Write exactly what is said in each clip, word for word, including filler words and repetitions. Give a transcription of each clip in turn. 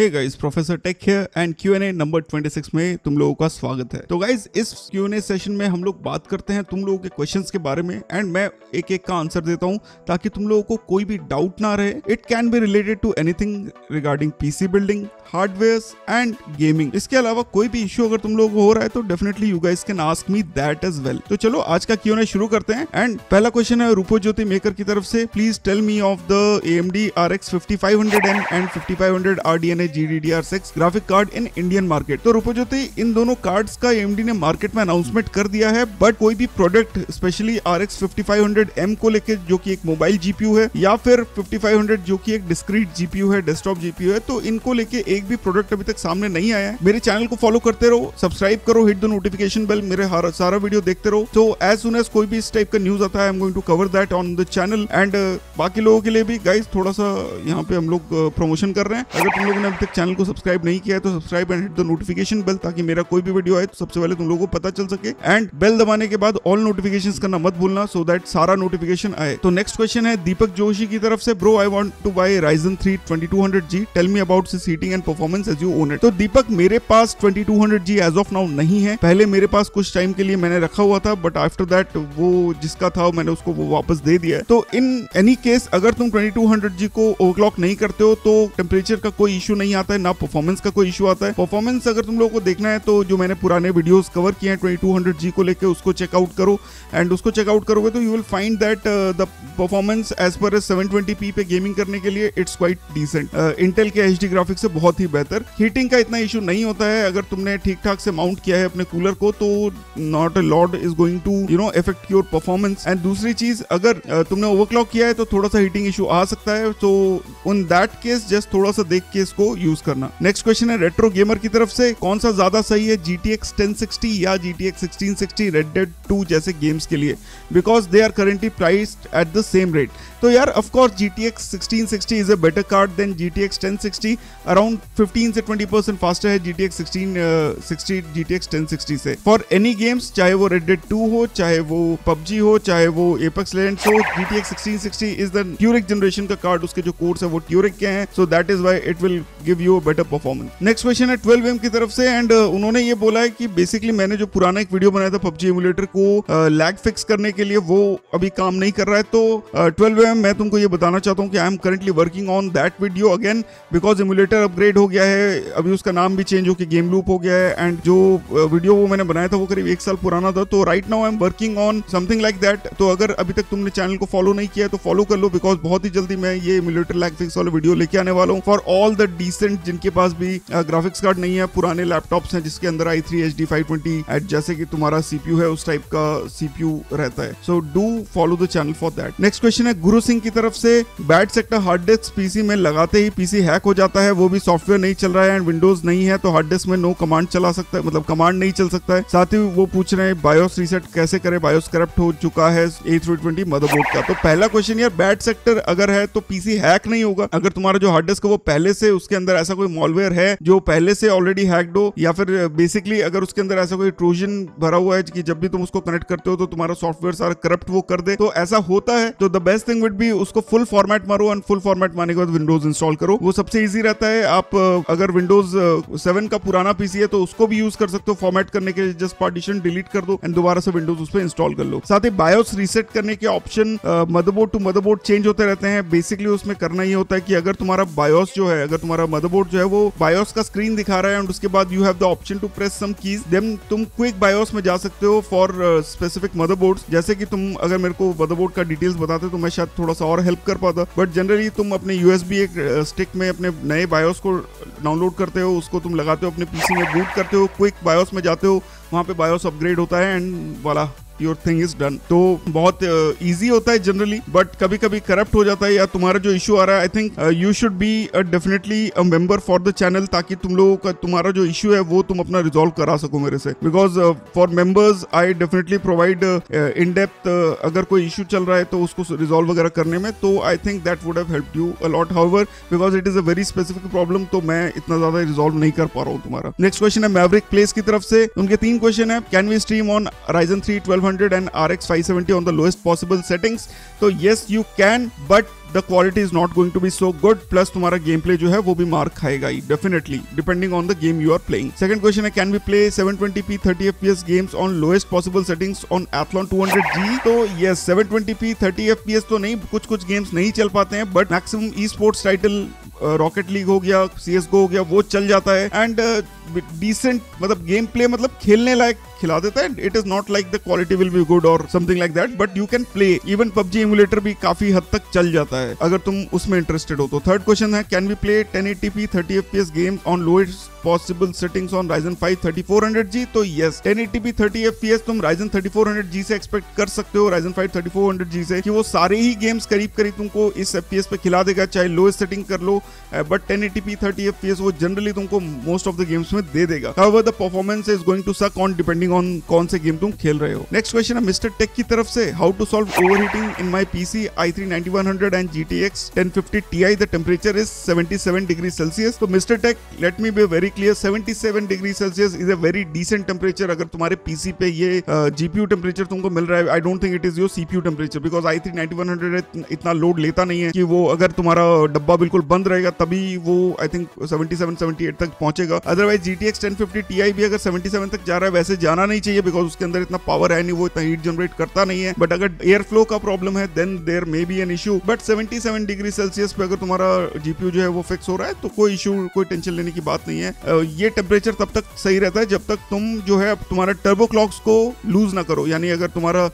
Hey guys, professor take here and Q and A number छब्बीस में तुम लोगों का स्वागत है। तो गाइस, इस क्यूएनए सेशन में हम लोग बात करते हैं तुम लोगों के क्वेश्चंस के बारे में एंड मैं एक एक का आंसर देता हूं ताकि तुम लोगों को कोई भी डाउट ना रहे। It can be related to anything regarding PC building, hardwares and gaming. इसके अलावा कोई भी इश्यू अगर तुम लोगों को हो रहा है तो definitely you guys can ask me that as well. तो चलो आज का क्यूएनए शुरू करते हैं एंड पहला क्वेश्चन है रूपो ज्योति मेकर की तरफ से। Please tell me of the A M D R X fifty five hundred M and fifty five hundred R D N A G D D R six graphic card in Indian market. तो रूपज्योति, इन दोनों cards का A M D ने market में announcement कर दिया है, but कोई भी product specially R X fifty five hundred M को लेके जो कि एक मोबाइल जीपीयू है या फिर फिफ्टी फाइव हंड्रेड जो कि एक डिस्क्रीट जीपीयू है, डेस्कटॉप जीपीयू है, तो इनको लेके एक भी प्रोडक्ट अभी तक सामने नहीं आया है। मेरे चैनल को फॉलो करते रहो, सब्सक्राइब करो, हिट द नोटिफिकेशन बेल, मेरे सारा वीडियो देखते रहो। तो एज सुन एज कोई भी इस टाइप का न्यूज आता है I am going to cover that on the channel. And बाकी लोगों के लिए भी गाइस थोड़ा सा यहाँ पे हम लोग प्रमोशन कर रहे हैं। अगर तुम लोगों ने अभी तक चैनल को सब्सक्राइब नहीं किया है तो subscribe and hit the notification bell ताकि मेरा कोई भी वीडियो आए तो सबसे पहले तुम लोगों को पता चल सके। एंड बेल दबाने के बाद ऑल नोटिफिकेशंस करना मत भूलना सो दैट सारा नोटिफिकेशन आए। तो नेक्स्ट क्वेश्चन है दीपक जोशी की तरफ से। Bro, I want to buy Ryzen three twenty two hundred G, tell me about its heating and performance as you own it. तो दीपक, मेरे पास twenty two hundred G as of now नहीं है। पहले मेरे पास कुछ टाइम के लिए मैंने रखा हुआ था बट आफ्टर दैट वो जिसका था मैंने उसको वो वापस दे दिया। तो इन एनी केस अगर तुम ट्वेंटी टू हंड्रेड जी को ओवरक्लॉक नहीं करते हो तो टेम्परेचर का कोई इशू नहीं आता है, ना परफॉर्मेंस का कोई इशू आता है। परफॉर्मेंस अगर तुम लोगों को देखना है तो जो मैंने पुराने वीडियोस कवर किए हैं ट्वेंटी टू हंड्रेड जी को लेके उसको चेकआउट करो एंड उसको चेकआउट करोगे तो you will find that the performance as पर सेवन ट्वेंटी पी पे गेमिंग करने के लिए इट्स क्वाइट डिसेंट। इंटेल के एचडी ग्राफिक्स से बहुत ही बेहतर। हीटिंग का इतना इशू नहीं होता है। अगर तुमने ठीक ठाक से माउंट किया है अपने कूलर को तो not a lot is going to you know effect your performance. And दूसरी चीज, अगर तुमने ओवरक्लॉक किया है तो थोड़ा सा हीटिंग इशू आ सकता है, तो उन दैट केस जस्ट थोड़ा सा देख के इसको यूज करना। नेक्स्ट क्वेश्चन है रेट्रो गेमर की तरफ से। कौन सा ज्यादा सही है, G T X ten sixty या G T X sixteen sixty Red Dead two जैसे गेम्स के लिए, because they are currently priced at the same rate. तो यार of course G T X sixteen sixty is a better card than G T X ten sixty, around fifteen से twenty percent faster है G T X sixteen sixty G T X ten sixty से। For any games, चाहे वो Red Dead to हो, चाहे वो P U B G हो, चाहे वो Apex Legends हो, G T X sixteen sixty is the Turing generation का कार्ड, उसके जो कोर्स है वो ट्यूरिक के हैं, so that is why it will give you a better performance. Next question है ट्वेल्व एम की तरफ से एंड uh, उन्होंने ये बोला है कि बेसिकली मैंने जो पुराना एक वीडियो बनाया था P U B G emulator को लैग uh, फिक्स करने के लिए, वो अभी काम नहीं कर रहा है। तो ट्वेल्व एम मैं तुमको ये बताना चाहता हूँ कि I am currently working on that video again because emulator upgrade हो गया है, अभी उसका नाम भी चेंज होकर गेमलूप हो गया है एंड जो वीडियो वो मैंने बनाया था वो करीब एक साल पुराना था। तो right now I am working on something like that. तो अगर अभी तक तुमने चैनल को फॉलो नहीं किया है तो फॉलो कर लो बिकॉज बहुत ही जल्दी मैं ये एमुलेटर लैग फिक्स वाला वीडियो लेके आने वाला हूँ फॉर ऑल द डिसेंट जिनके पास भी ग्राफिक्स कार्ड नहीं है, पुराने लैपटॉप्स हैं जिसके अंदर i three H D five twenty जैसे कि तुम्हारा सीपीयू है उस टाइप का सीपीयू रहता है। So do follow the channel for that. Next question है गुरु सिंह की तरफ से। Bad sector hard disk PC में लगाते ही पीसी हैक हो जाता है, वो भी सॉफ्टवेयर नहीं चल रहा है एंड विंडोज नहीं है तो हार्ड डिस्क में नो कमांड चला सकता है, मतलब कमांड नहीं चल सकता है। साथ ही वो पूछ रहे हैं बायोस रीसेट कैसे करें, बायोस करप्ट हो चुका है ए थ्री ट्वेंटी मदरबोर्ड का। तो पहला क्वेश्चन यार, बैड सेक्टर अगर है तो पीसी हैक नहीं होगा। अगर तुम्हारा जो हार्ड डिस्क है वो पहले से उसके अंदर ऐसा कोई मॉलवेयर है जो पहले से ऑलरेडी हैक्ड हो या फिर बेसिकली अगर उसके अंदर ऐसा कोई ट्रोजन भरा हुआ है कि जब भी तुम उसको कनेक्ट करते हो तो तुम्हारा सॉफ्टवेयर सारा करप्ट वो कर दे, तो ऐसा होता है। तो the best thing would be उसको फुल फॉर्मेट मारो एंड फुल फॉर्मेट मारने के बाद विंडोज इंस्टॉल करो, वो सबसे ईजी रहता है। आप अगर विंडोज सेवन का पुराना पीसी है तो उसको भी यूज कर सकते हो फॉर्मेट करने के लिए, जस्ट पार्टीशन डिलीट कर दो एंड दोबारा से विंडोज उस पर इंस्टॉल कर लो। साथ ही बायोस रीसेट करने के option motherboard to motherboard change होते रहते हैं। बेसिकली उसमें करना ये होता है कि अगर तुम्हारा बायोस जो है, अगर तुम्हारा मदरबोर्ड जो है वो बायोस का स्क्रीन दिखा रहा है एंड उसके बाद you have the option to press some keys, then तुम क्विक बायोस में जा सकते हो फॉर स्पेसिफिक मदरबोर्ड्स। जैसे कि तुम अगर मेरे को मदरबोर्ड का डिटेल्स बताते तो मैं शायद थोड़ा सा और हेल्प कर पाता, बट जनरली तुम अपने यूएसबी एक स्टिक में अपने नए बायोस को डाउनलोड करते हो, उसको तुम लगाते हो अपने पीसी में, बूट करते हो, क्विक बायोस में जाते हो, वहां पे बायोस अपग्रेड होता है एंड वाला योर थिंग इज डन। तो बहुत ईजी uh, होता है जनरली, बट कभी कभी करप्ट हो जाता है या तुम्हारा जो इशू आ रहा है I think you should be definitely a member for the channel ताकि तुम लोगों का तुम्हारा जो इशू है वो तुम अपना रिजॉल्व करा सको मेरे से, because for members I definitely provide in depth. अगर कोई इशू चल रहा है तो उसको रिजॉल्व वगैरह करने में, तो I think that would have helped you a lot. However because it is a very specific problem तो मैं इतना ज्यादा रिजॉल्व नहीं कर पा रहा हूँ तुम्हारा। नेक्स्ट क्वेश्चन है मैवरिक प्लेस की तरफ से। उनके तीन क्वेश्चन है। Can we stream on Ryzen three twelve hundred thirty-two hundred and R X five seventy on the lowest possible settings. तो yes you can, but the quality is not going to be so good, plus तुम्हारा gameplay जो है वो भी मार खाएगा ही definitely, depending on the game you are playing. Second question है, can we play seven twenty p thirty F P S games on lowest possible settings on Athlon two hundred G. तो yes, seven twenty p thirty F P S तो नहीं, कुछ कुछ games नहीं चल पाते हैं, but maximum esports title Rocket League हो गया, C S G O हो गया, वो चल जाता है एंड डिसेंट, मतलब गेम प्ले मतलब खेलने लायक खिला देता है. It is not like the quality will be good और something like that, but you can play. Even P U B G emulator भी काफी हद तक चल जाता है अगर तुम उसमें इंटरेस्टेड हो तो. थर्ड क्वेश्चन है, can we play ten eighty p thirty F P S game on lowest possible settings on Ryzen five thirty four hundred G. तो yes, ten eighty p thirty F P S तुम Ryzen thirty four hundred G से expect कर सकते हो, Ryzen five thirty four hundred G से, कि वो सारे ही गेम्स करीब करीब तुमको इस F P S पे खिला देगा, चाहे लोएस्ट सेटिंग कर लो, but ten eighty p thirty F P S वो जनरली तुमको मोस्ट ऑफ द गेम्स में दे देगा. However the performance is going to suck on depending on कौन से गेम तुम खेल रहे हो. नेक्स्ट क्वेश्चन है मिस्टर टेक की तरफ से, how to solve overheating in my PC I three ninety one hundred and G T X ten fifty T I. The temperature is seventy seven degree Celsius. तो Mister Tech, let me be very clear, seventy seven degree Celsius is a very decent temperature अगर तुम्हारे PC पे ये GPU temperature तुमको मिल रहा है. I don't think it is your CPU temperature, because I three ninety one hundred इतना load लेता नहीं है कि वो, अगर तुम्हारा डब्बा बिल्कुल बंद रहेगा तभी वो I think seventy seven seventy eight तक पहुंचेगा. Otherwise G T X ten fifty T I भी अगर सेवेंटी सेवन तक जा रहा है, वैसे जाना नहीं चाहिए बिकॉज उसके अंदर इतना पावर है नहीं, वो इतना हीट जनरेट करता नहीं है, बट अगर एयर फ्लो का प्रॉब्लम है then there may be an issue. But seventy seven degree Celsius पे अगर तुम्हारा जीपीयू जो है वो फिक्स हो रहा है तो कोई इशू, कोई टेंशन लेने की बात नहीं है. ये टेम्परेचर तब तक सही रहता है जब तक तुम जो है तुम्हारा टर्बो क्लॉक्स को लूज ना करो, यानी अगर तुम्हारा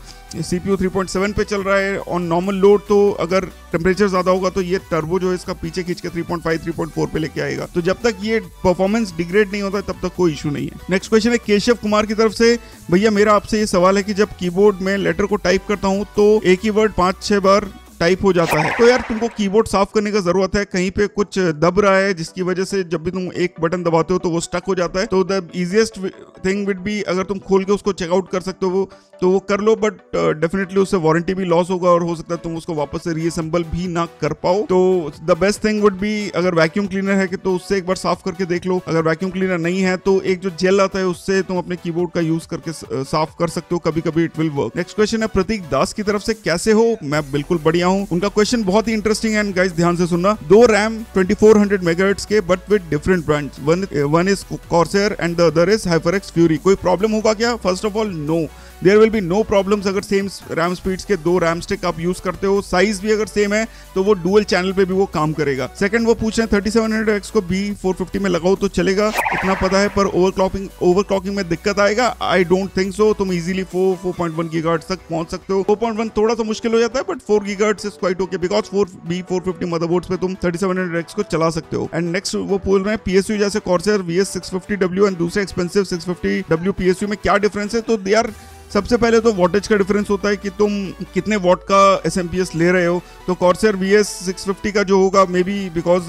सीपीयू थ्री पॉइंट सेवन पे चल रहा है ऑन नॉर्मल लोड, तो अगर टेम्परेचर ज्यादा होगा तो ये टर्बो जो है इसका पीछे खींच के three point five three point four पे लेके आएगा. तो जब तक ये परफॉर्मेंस डिग्रेड नहीं होता तब तक कोई इशू नहीं है. नेक्स्ट क्वेश्चन है केशव कुमार की तरफ से, भैया मेरा आपसे ये सवाल है कि जब कीबोर्ड में लेटर को टाइप करता हूं तो एक ही वर्ड पांच छह बार टाइप हो जाता है, तो यार तुमको कीबोर्ड साफ करने का जरूरत है, कहीं पे कुछ दब रहा है जिसकी वजह से जब भी तुम एक बटन दबाते हो तो वो स्टक हो जाता है. तो the easiest thing would be, अगर तुम खोल के उसको चेकआउट कर सकते हो तो वो कर लो, बट डेफिनेटली उससे वारंटी भी लॉस होगा और हो सकता है तुम उसको वापस से रीअसेंबल भी ना कर पाओ. तो the best thing would be, अगर वैक्यूम क्लीनर है कि तो उससे एक बार साफ करके देख लो, अगर वैक्यूम क्लीनर नहीं है तो एक जो जेल आता है उससे तुम अपने कीबोर्ड का यूज करके साफ कर सकते हो, कभी कभी it will work. Next question है प्रतीक दास की तरफ से, कैसे हो, मैं बिल्कुल बढ़िया हूँ. उनका क्वेश्चन बहुत ही इंटरेस्टिंग है, गाइस ध्यान से सुनना. दो RAM twenty four hundred megahertz के but with different brands, one is Corsair and the other is HyperX Fury, कोई प्रॉब्लम होगा क्या? First of all no, there will be no problems अगर सेम रैम स्पीड्स के दो RAM stick आप use करते हो, साइज भी अगर सेम है तो वो डुअल चैनल पे भी वो काम करेगा. सेकंड, वो पूछ रहे हैं थर्टी सेवन हंड्रेड एक्स को B फोर फिफ्टी में लगाओ तो चलेगा, इतना पता है, पर ओवरक्लॉकिंग ओवरक्लॉकिंग में दिक्कत आएगा. आई डोंट थिंक सो, तुम easily four four point one gigahertz तक पहुंच सकते हो. फोर पॉइंट वन थोड़ा सा मुश्किल हो जाता है, but four gigahertz is quite okay, because B four fifty motherboards पे तुम थर्टी सेवन हंड्रेड एक्स को चला सकते हो. एंड नेक्स्ट वो बोल रहे हैं P S U जैसे Corsair V S six fifty W and दूसरे expensive six fifty W P S U में क्या डिफरेंस है? तो दे आर, सबसे पहले तो वॉटेज का डिफरेंस होता है कि तुम कितने वॉट का एस एम पी एस ले रहे हो. तो Corsair V S six fifty का जो होगा, maybe because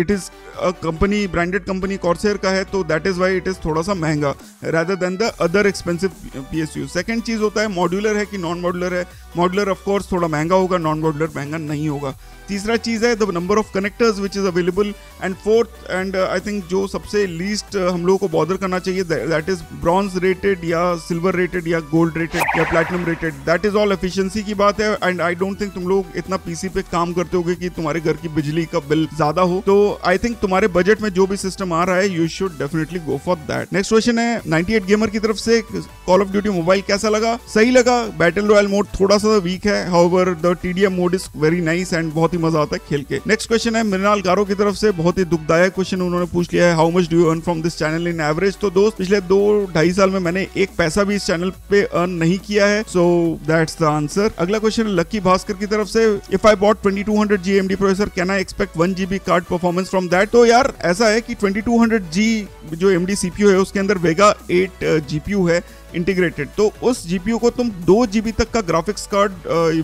it is a company, branded company Corsair का है, तो that is why it is थोड़ा सा महंगा rather than the other expensive P S U. Second चीज होता है मॉड्यूलर है कि नॉन मॉड्यूलर है. मॉड्यूलर ऑफकोर्स थोड़ा महंगा होगा, नॉन मॉड्यूलर महंगा नहीं होगा. तीसरा चीज़ है the number of connectors which is available. And fourth and I think जो सबसे लीस्ट हम लोगों को बॉदर करना चाहिए, दैट इज ब्रॉन्ज रेटेड या सिल्वर रेटेड या गोल्ड रेटेड या platinum rated, that is all efficiency की बात है. एंड आई डोंट थिंक तुम लोग इतना पीसी पे काम करते होगे कि तुम्हारे घर की बिजली का बिल ज्यादा हो, तो आई थिंक तुम्हारे बजट में जो भी सिस्टम आ रहा है you should definitely go for that. Next question है नाइंटी एट गेमर की तरफ से, कॉल ऑफ ड्यूटी मोबाइल कैसा लगा? सही लगा. बैटल रॉयल मोड थोड़ा सा वीक है, however the TDM mode is very nice and बहुत ही मजा आता है खेल के. नेक्स्ट क्वेश्चन है मृणाल गारो की तरफ से, बहुत ही दुखदायक क्वेश्चन उन्होंने पूछ लिया है, how much do you earn from this channel in average? तो दोस्त, पिछले दो ढाई साल में मैंने एक पैसा भी इस चैनल पे अर्न नहीं किया है, सो दैट्स द आंसर. अगला क्वेश्चन लक्की भास्कर की तरफ से, if I bought twenty two hundred G A M D processor can I expect one G B card performance from that? तो यार ऐसा है कि ट्वेंटी टू हंड्रेड G जो A M D C P U है उसके अंदर Vega eight G P U है इंटीग्रेटेड, तो उस जीपीयू को तुम दो जीबी तक का graphics card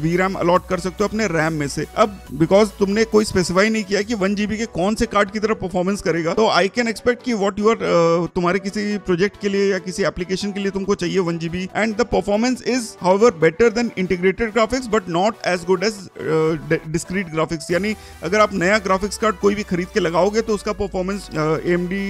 V RAM allot कर सकते हो अपने रैम में से. अब बिकॉज तुमने कोई स्पेसिफाई नहीं किया कि वन जीबी के कौन से कार्ड की तरह परफॉर्मेंस करेगा, तो आई कैन एक्सपेक्ट कि व्हाट यू आर, तुम्हारे किसी प्रोजेक्ट के लिए या किसी एप्लीकेशन के लिए तुमको चाहिए one GB and the performance is however better than integrated graphics but not as good as discrete graphics. यानी अगर आप नया ग्राफिक्स कार्ड कोई भी खरीद के लगाओगे तो उसका performance A M D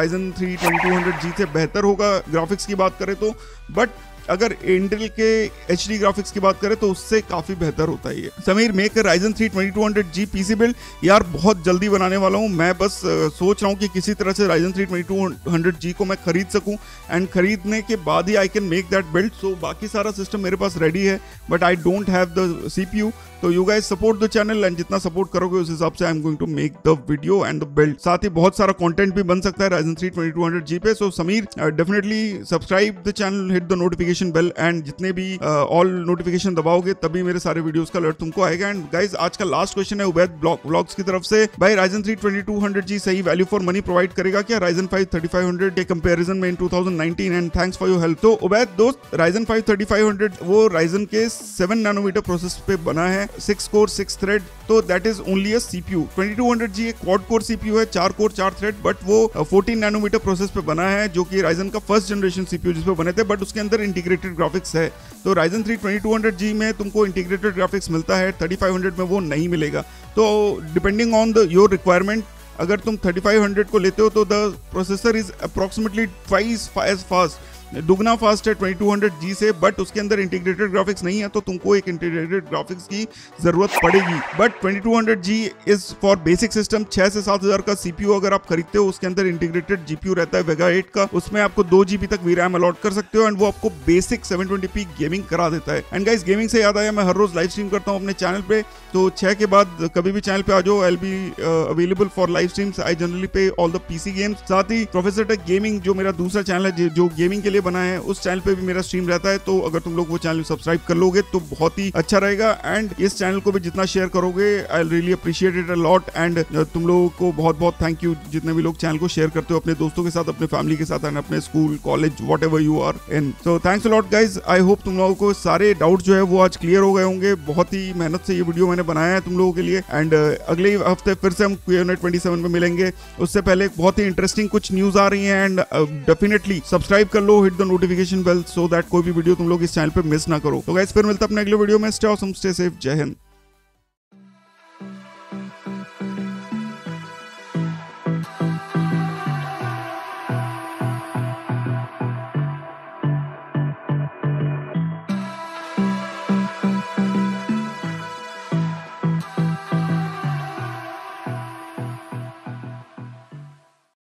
Ryzen three twenty two hundred G से बेहतर होगा ग्राफिक्स की बात करें तो, बट अगर इंटेल के एच डी ग्राफिक्स की बात करें तो उससे काफी बेहतर होता है। Sameer make Ryzen three twenty two hundred G PC build यार बहुत जल्दी बनाने वाला हूँ। मैं बस सोच रहा हूँ कि किसी तरह से Ryzen three twenty two hundred G को मैं खरीद सकूँ एंड खरीदने के बाद ही I can make that build. So बाकी सारा सिस्टम मेरे पास रेडी है but I don't have the C P U. तो you guys support the channel and जितना सपोर्ट करोगे उस हिसाब से I am going to make the video and the build. साथ ही बहुत सारा कंटेंट भी बन सकता है Ryzen three twenty two hundred G पे। So Sameer definitely subscribe the channel, hit the notification bell and जितने भी ऑल नोटिफिकेशन दबाओगे तभी मेरे सारे वीडियोस का अलर्ट तुमको आएगा। एंड गाइज आज का लास्ट क्वेश्चन है उबैद व्लॉग्स की तरफ से। भाई Ryzen three twenty two hundred G सही वैल्यू फॉर मनी प्रोवाइड करेगा क्या Ryzen five thirty five hundred के कंपेरिजन में in two thousand nineteen and thanks for your help. तो उबैद दोस्त Ryzen five thirty five hundred वो राइजन के seven nanometer process पे बना है, सिक्स कोर सिक्स थ्रेड, तो that is only a CPU. Twenty two hundred G एक quad core CPU है, चार कोर चार थ्रेड, बट वो फोर्टीन नैनोमीटर प्रोसेस पे बना है जो कि राइजन का फर्स्ट जनरेशन सीपीयू जिसपे बने थे, बट उसके अंदर इंटीग्रेटेड ग्राफिक्स है। तो Ryzen three twenty two hundred G में तुमको इंटीग्रेटेड ग्राफिक्स मिलता है, थर्टी फाइव हंड्रेड में वो नहीं मिलेगा। तो depending on the your requirement अगर तुम थर्टी फाइव हंड्रेड को लेते हो तो the processor is approximately twice as fast, दुगना फास्ट है ट्वेंटी टू हंड्रेड जी से, बट उसके अंदर इंटीग्रेटेड ग्राफिक्स नहीं है तो तुमको एक इंटीग्रेटेड ग्राफिक्स की जरूरत पड़ेगी। But twenty two hundred G is for basic system. छह से सात हजार का सीपीयू अगर आप खरीदते हो उसके अंदर इंटीग्रेटेड जीपीयू रहता है वेगा एट का, उसमें आपको दो जीबी तक वीरैम अलॉट कर सकते हो एंड वो आपको basic seven twenty P gaming करा देता है। एंड गाइस गेमिंग से याद आया, मैं हर रोज लाइव स्ट्रीम करता हूँ अपने चैनल पे, तो छह के बाद कभी भी चैनल पे आ जाओ, I will be available for live streams. I generally play all the PC games. साथ ही प्रोफेसर टेक गेमिंग जो मेरा दूसरा चैनल है जो गेमिंग के लिए बना है उस चैनल पे भी मेरा स्ट्रीम रहता है, तो अगर तुम लोग वो चैनल सब्सक्राइब कर लोगे तो बहुत ही अच्छा रहेगा। एंड इस चैनल को भी जितना शेयर करोगे I really appreciate it a lot and तुम लोगों को बहुत बहुत थैंक यू जितने भी लोग चैनल को शेयर करते हो अपने दोस्तों के साथ, अपने फैमिली के साथ एंड अपने school college whatever you are in. So thanks a lot guys. I hope तुम लोगों को सारे डाउट जो है वो आज क्लियर हो गए होंगे। बहुत ही मेहनत से ये वीडियो मैंने बनाया है तुम लोगों के लिए एंड अगले हफ्ते फिर से हम Q N A twenty seven में मिलेंगे। उससे पहले बहुत ही इंटरेस्टिंग कुछ न्यूज आ रही है एंड डेफिनेटली सब्सक्राइब कर लो, hit the notification bell so that कोई भी वीडियो तुम लोग इस चैनल पे मिस ना करो। तो गाइस फिर मिलते हैं अपने अगले वीडियो में। स्टे ऑसम, स्टे सेफ, जय हिंद।